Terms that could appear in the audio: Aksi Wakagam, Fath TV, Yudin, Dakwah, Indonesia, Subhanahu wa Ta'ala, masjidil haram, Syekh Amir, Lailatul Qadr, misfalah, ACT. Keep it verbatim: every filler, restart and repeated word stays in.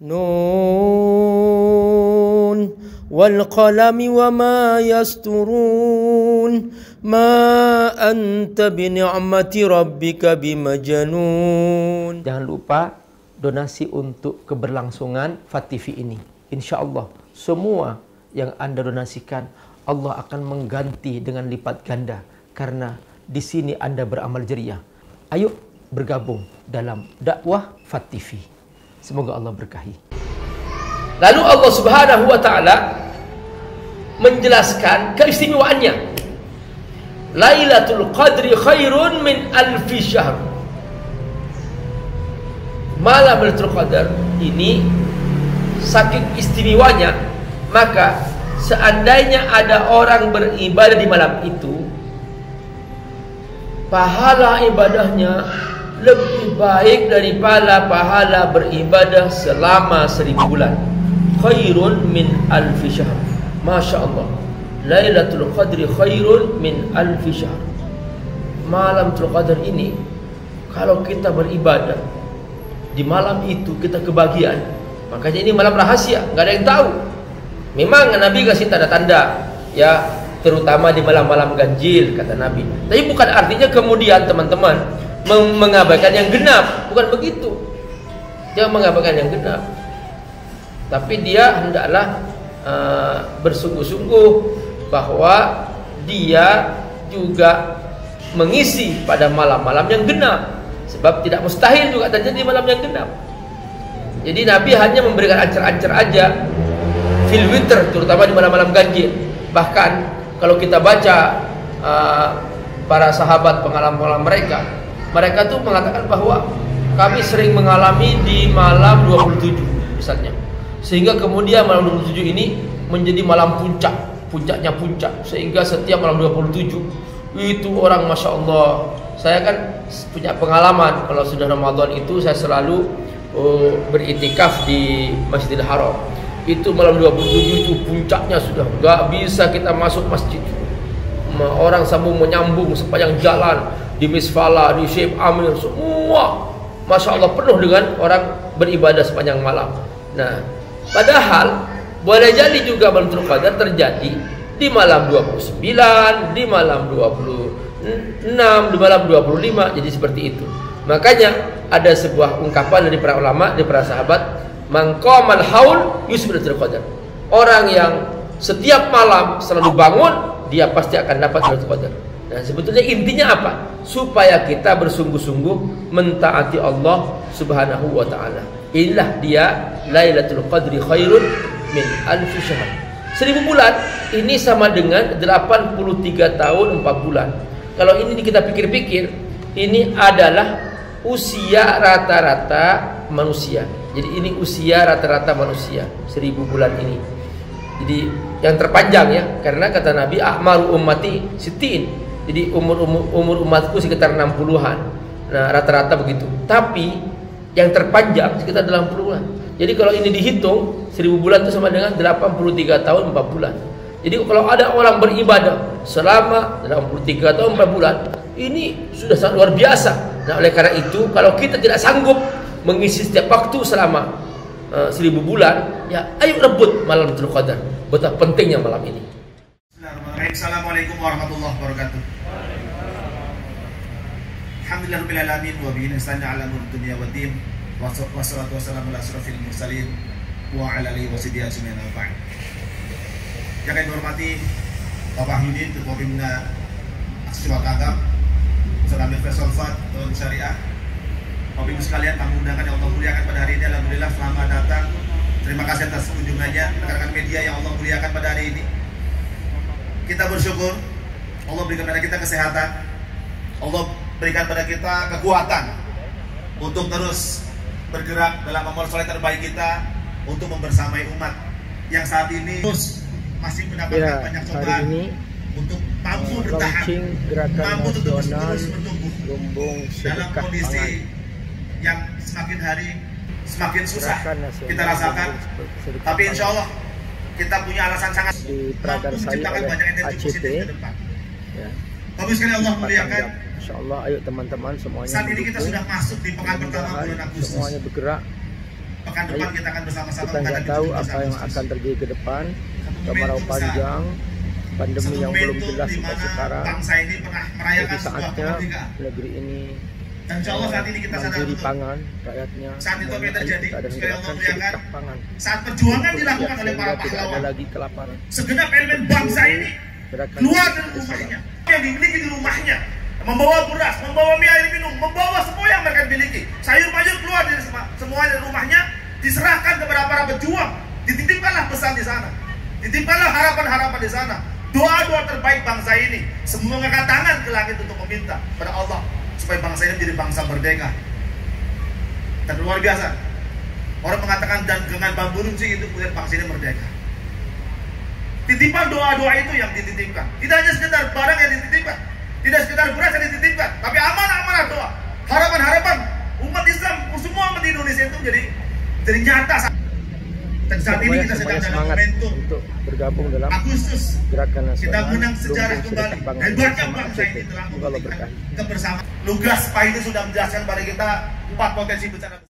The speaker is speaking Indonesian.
Nun wal qalami wa ma yasturun, ma anta bi ni'mati rabbika bimajnun. Jangan lupa donasi untuk keberlangsungan Fath T V ini. Insya Allah semua yang Anda donasikan Allah akan mengganti dengan lipat ganda, karena di sini Anda beramal jariah. Ayo bergabung dalam dakwah Fath T V. Semoga Allah berkahi. Lalu Allah Subhanahu wa Ta'ala menjelaskan keistimewaannya. Lailatul Qadri khairun min alfi syahr. Malam Lailatul Qadar ini saking istimewanya, maka seandainya ada orang beribadah di malam itu, pahala ibadahnya lebih baik daripada pahala beribadah selama seribu bulan. Khairun min alfi syahr. Masya Allah, Lailatul Qadri khairun min alfi syahr. Malam Lailatul Qadar ini, kalau kita beribadah di malam itu kita kebahagiaan. Makanya ini malam rahasia, nggak ada yang tahu. Memang Nabi kasih tanda-tanda, ya, terutama di malam-malam ganjil, kata Nabi. Tapi bukan artinya kemudian teman-teman mengabaikan yang genap, bukan begitu. Dia mengabaikan yang genap, tapi dia hendaklah uh, bersungguh-sungguh bahwa dia juga mengisi pada malam-malam yang genap, sebab tidak mustahil juga terjadi malam yang genap. Jadi Nabi hanya memberikan ancer-ancer aja fil witr, terutama di malam-malam ganjil. Bahkan kalau kita baca uh, para sahabat, pengalaman mereka, mereka tuh mengatakan bahwa kami sering mengalami di malam dua puluh tujuh misalnya. Sehingga kemudian malam dua puluh tujuh ini menjadi malam puncak, puncaknya puncak. Sehingga setiap malam dua puluh tujuh itu orang, Masya Allah. Saya kan punya pengalaman, kalau sudah Ramadan itu saya selalu uh, beritikaf di Masjidil Haram. Itu malam dua puluh tujuh itu puncaknya, sudah nggak bisa kita masuk masjid. Orang sambung menyambung sepanjang jalan, di Misfalah, di Syekh Amir, semua Masya Allah penuh dengan orang beribadah sepanjang malam. Nah, padahal boleh jadi juga Lailatul Qadar terjadi di malam dua puluh sembilan, di malam dua puluh enam, di malam dua puluh lima. Jadi seperti itu. Makanya ada sebuah ungkapan dari para ulama, dari para sahabat, maqamal haul yusbir Lailatul Qadar. Orang yang setiap malam selalu bangun, dia pasti akan dapat Lailatul Qadar. Nah, sebetulnya intinya apa? Supaya kita bersungguh-sungguh mentaati Allah Subhanahu wa Ta'ala. Inilah dia Lailatul Qadri khairun min alfi syahr. Seribu bulan ini sama dengan delapan puluh tiga tahun empat bulan. Kalau ini kita pikir-pikir, ini adalah usia rata-rata manusia. Jadi ini usia rata-rata manusia, seribu bulan ini. Jadi yang terpanjang ya, karena kata Nabi a'malu ummati sittin. Jadi umur-umur umur umatku sekitar enam puluhan. Nah, rata-rata begitu. Tapi yang terpanjang sekitar delapan puluhan. Jadi kalau ini dihitung, seribu bulan itu sama dengan delapan puluh tiga tahun empat bulan. Jadi kalau ada orang beribadah selama delapan puluh tiga tahun empat bulan, ini sudah sangat luar biasa. Nah, oleh karena itu, kalau kita tidak sanggup mengisi setiap waktu selama uh, seribu bulan, ya ayo rebut malam Lailatul Qadar. Betapa pentingnya malam ini. Assalamualaikum warahmatullahi wabarakatuh. Alhamdulillah rabbil alamin wa bihi nasta'inu 'ala umuri dunya waddin. Wassalatu wassalamu ala asyrafil mursalin wa 'ala alihi washabihi ajmain. Yang kami hormati Bapak Yudin, Ketua Pembina Aksi Wakagam, Syekh Amir dan Syariah. Bapak Ibu sekalian, tamu undangan yang Allah muliakan pada hari ini, alhamdulillah selamat datang. Terima kasih atas kunjungannya, rekan-rekan media yang Allah muliakan pada hari ini. Kita bersyukur Allah berikan pada kita kesehatan, Allah berikan pada kita kekuatan untuk terus bergerak dalam amal soleh terbaik kita untuk membersamai umat yang saat ini terus masih mendapatkan ya, banyak cobaan untuk mampu bertahan, mampu untuk terus bertumbuh dalam kondisi pangan yang semakin hari semakin susah kita rasakan. Tapi insya Allah kita punya alasan sangat diperagarsai oleh A C T ya. Tapi sekali Allah muliakan, insyaallah ayo teman-teman semuanya. Saat ini kita sudah masuk di pekan pertama bulan Agustus. Semuanya bergerak. pekan depan kita akan bersama-sama. Kita nggak tahu apa yang akan terjadi ke depan. Kemarau panjang, pandemi yang belum jelas sampai sekarang. Jadi saatnya negeri ini mandiri pangan, rakyatnya dan menggerakkan sedekah pangan. Saat perjuangan dilakukan oleh para pahlawan, segenap elemen bangsa ini keluar dari rumahnya, yang dimiliki di rumahnya, membawa beras, membawa mie, air minum, membawa semua yang mereka miliki. Sayur-mayur keluar dari semua dari rumahnya, diserahkan kepada para pejuang. Dititipkanlah pesan di sana, dititipkanlah harapan-harapan di sana, doa-doa terbaik bangsa ini. Semua mengangkat tangan ke langit untuk meminta kepada Allah supaya bangsa ini menjadi bangsa merdeka. Dan luar biasa, orang mengatakan dan dengan bambu runcing itu kemudian bangsa ini merdeka. Titipan doa-doa itu yang dititipkan, tidak hanya sekedar barang yang dititipkan, tidak sekedar beras yang dititipkan, tapi amanah-amanah doa, harapan-harapan umat Islam, semua umat di Indonesia itu jadi jadi nyata. Dan saat ini kita sedang dalam momentum untuk bergabung dalam Agustus gerakan nasional. Kita menang sejarah kembali. Hebatnya bangsa ini telah membuktikan kebersamaan. Lugas Pak itu sudah menjelaskan pada kita empat potensi bencana.